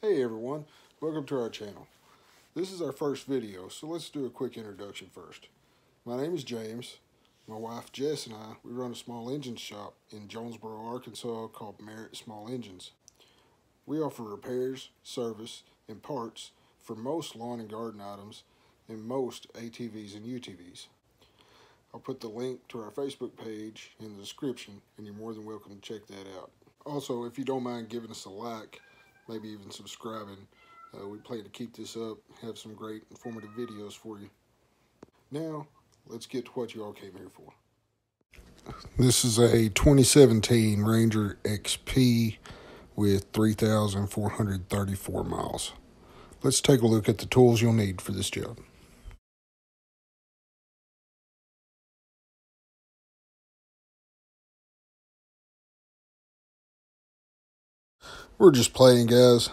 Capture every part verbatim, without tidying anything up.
Hey everyone, welcome to our channel. This is our first video, so let's do a quick introduction first. My name is James. My wife Jess and I, we run a small engine shop in Jonesboro, Arkansas called Merritt Small Engines. We offer repairs, service, and parts for most lawn and garden items and most A T Vs and U T Vs. I'll put the link to our Facebook page in the description and you're more than welcome to check that out. Also, if you don't mind giving us a like, maybe even subscribing. Uh, we plan to keep this up, have some great informative videos for you. Now, let's get to what you all came here for. This is a twenty seventeen Ranger X P with three thousand four hundred thirty-four miles. Let's take a look at the tools you'll need for this job. We're just playing, guys.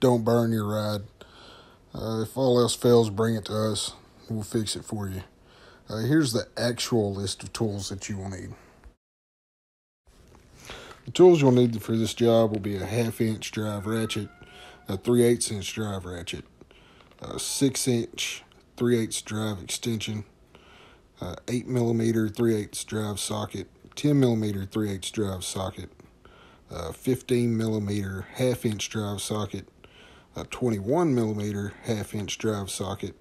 Don't burn your ride. Uh, if all else fails, bring it to us. We'll fix it for you. Uh, here's the actual list of tools that you will need. The tools you'll need for this job will be a half-inch drive ratchet, a three eighths inch drive ratchet, a six inch three eighths drive extension, a eight millimeter three eighths drive socket, ten millimeter three eighths drive socket, a fifteen millimeter half-inch drive socket, a twenty-one millimeter half-inch drive socket,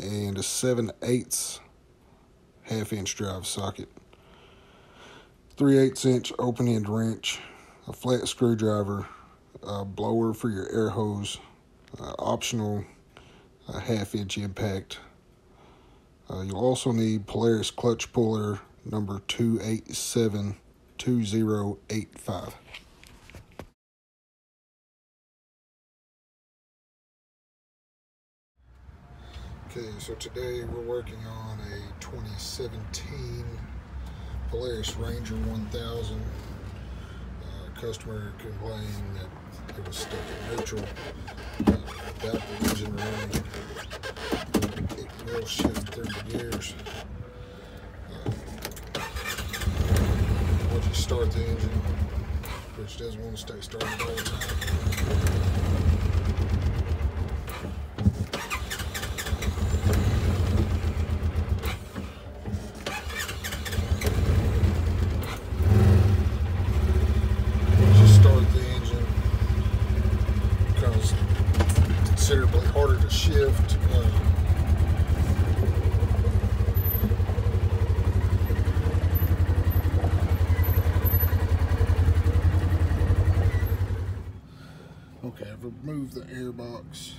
and a seven eighths half-inch drive socket, three eighths inch open-end wrench, a flat screwdriver, a blower for your air hose, uh, optional a half-inch impact. Uh, you'll also need Polaris clutch puller number two eight seven. two zero eight five. Okay, so today we're working on a twenty seventeen Polaris Ranger one thousand. Uh, customer complained that it was stuck in neutral uh, without the engine running. It will shift through the gears. Start the engine, which doesn't want to stay started all the time. Just start the engine because it's considerably harder to shift. Uh, Remove the air box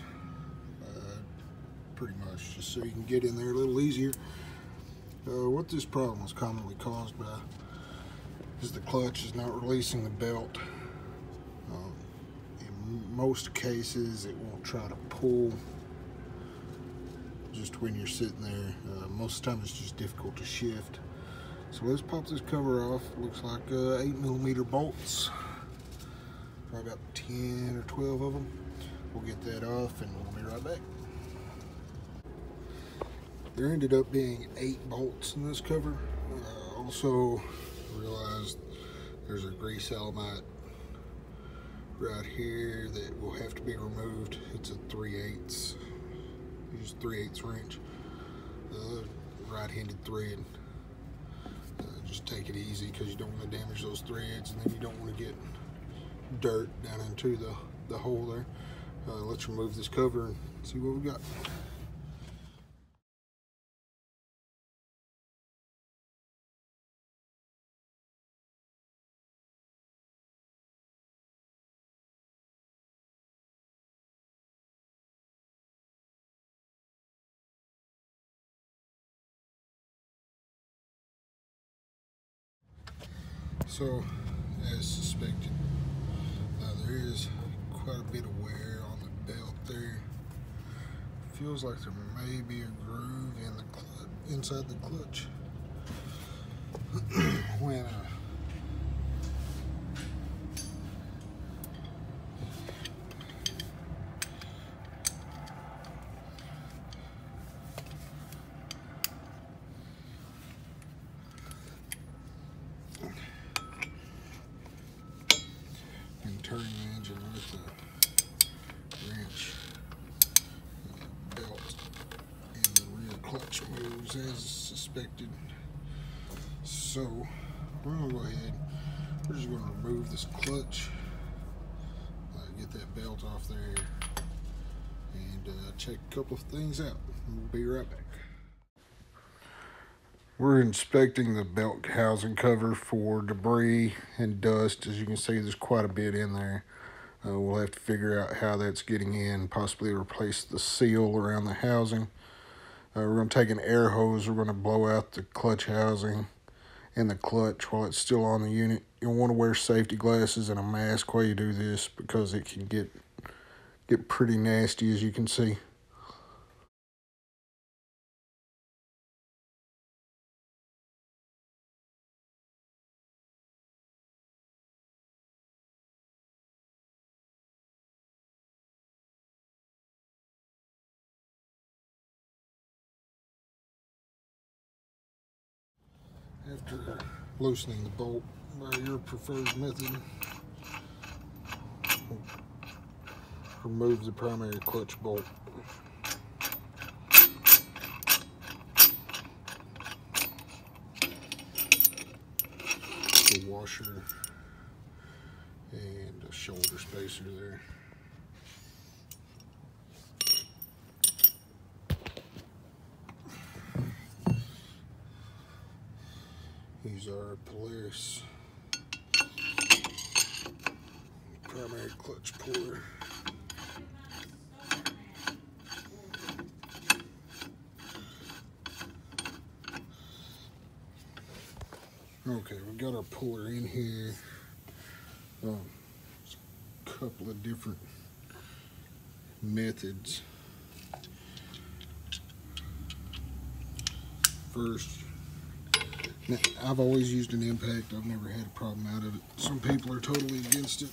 uh, pretty much just so you can get in there a little easier. Uh, what this problem is commonly caused by is the clutch is not releasing the belt. Um, in most cases it won't try to pull just when you're sitting there. Uh, most of the time it's just difficult to shift. So let's pop this cover off. It looks like uh, eight millimeter bolts. Probably about ten or twelve of them. We'll get that off and we'll be right back. There ended up being eight bolts in this cover. I also realized there's a grease alumite right here that will have to be removed. It's a three eighths, use three eighths wrench, uh, right-handed thread. Uh, just take it easy because you don't want to damage those threads, and then you don't want to get dirt down into the, the hole there. Uh, let's remove this cover and see what we got. So, as suspected, there is quite a bit of wear on the belt there. Feels like there may be a groove in the clutch, inside the clutch. when uh, turning the engine with the clutch moves as suspected. So we're gonna go ahead, we're just gonna remove this clutch, uh, get that belt off there, and uh, check a couple of things out. We'll be right back. We're inspecting the belt housing cover for debris and dust. As you can see, there's quite a bit in there. Uh, we'll have to figure out how that's getting in, possibly replace the seal around the housing. Uh, we're going to take an air hose. We're going to blow out the clutch housing and the clutch while it's still on the unit. You'll want to wear safety glasses and a mask while you do this, because it can get, get pretty nasty, as you can see. After loosening the bolt by your preferred method, remove the primary clutch bolt. The washer and a shoulder spacer there. Use our Polaris primary clutch puller. Okay, we've got our puller in here. Um, there's a couple of different methods. First, now, I've always used an impact. I've never had a problem out of it. Some people are totally against it.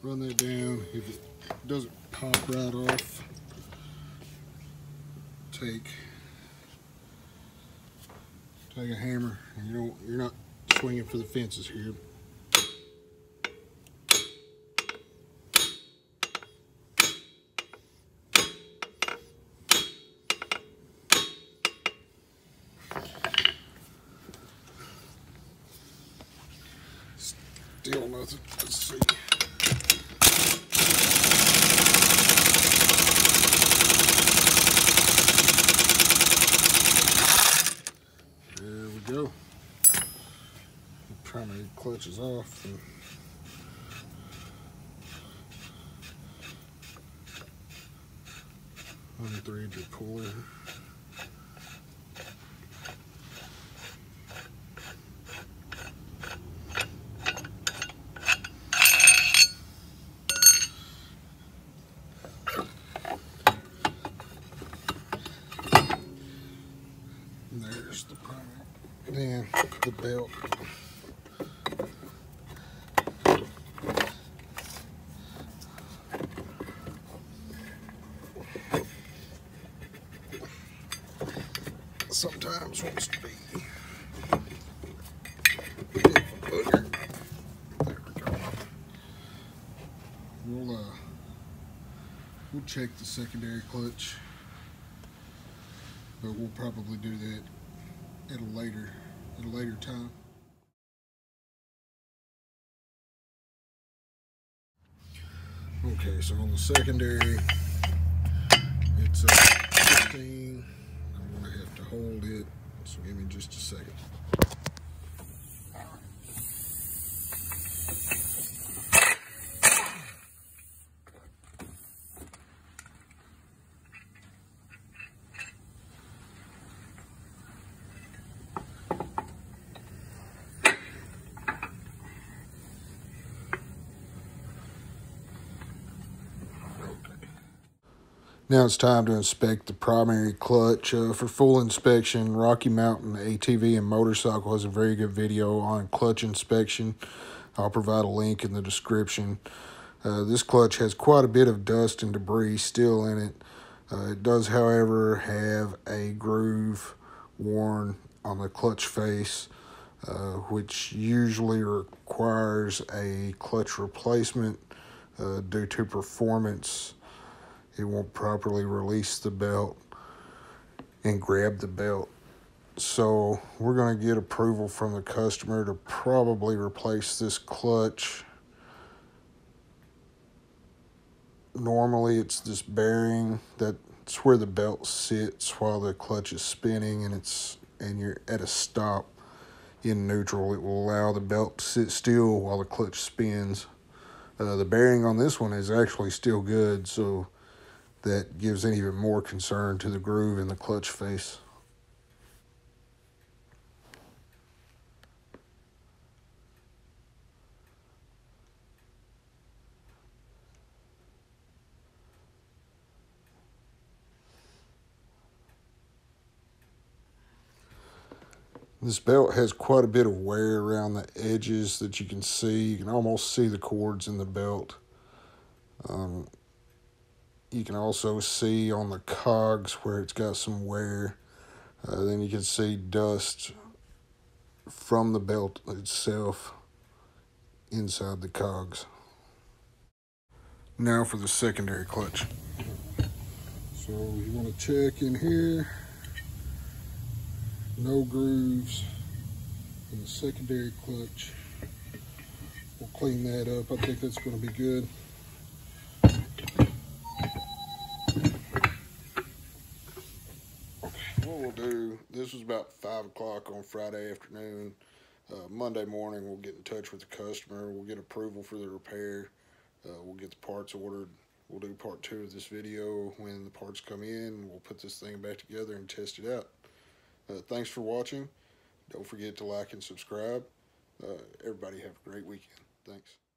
Run that down. If it doesn't pop right off, take take a hammer. You don't, you're not swinging for the fences here. Still nothing. Let's see. Clutches off. And unthread your puller. And there's the primary. Then the belt. Sometimes wants to be bigger. There we go. We'll uh we'll check the secondary clutch, but we'll probably do that at a later at a later time. Okay, so on the secondary, it's a sixteen. To hold it, so give me just a second. Now it's time to inspect the primary clutch. Uh, for full inspection, Rocky Mountain A T V and Motorcycle has a very good video on clutch inspection. I'll provide a link in the description. Uh, this clutch has quite a bit of dust and debris still in it. Uh, it does, however, have a groove worn on the clutch face, uh, which usually requires a clutch replacement uh, due to performance. It won't properly release the belt and grab the belt. So we're going to get approval from the customer to probably replace this clutch. Normally it's this bearing that's where the belt sits while the clutch is spinning and it's and you're at a stop in neutral. It will allow the belt to sit still while the clutch spins. Uh, the bearing on this one is actually still good, so that gives an even more concern to the groove in the clutch face. This belt has quite a bit of wear around the edges that you can see. You can almost see the cords in the belt. Um, you can also see on the cogs where it's got some wear. Uh, then you can see dust from the belt itself inside the cogs. Now for the secondary clutch. So you want to check in here. No grooves in the secondary clutch. We'll clean that up. I think that's going to be good. What we'll do, this was about five o'clock on Friday afternoon. Uh, Monday morning, we'll get in touch with the customer. We'll get approval for the repair. Uh, we'll get the parts ordered. We'll do part two of this video when the parts come in. We'll put this thing back together and test it out. Uh, thanks for watching. Don't forget to like and subscribe. Uh, everybody have a great weekend. Thanks.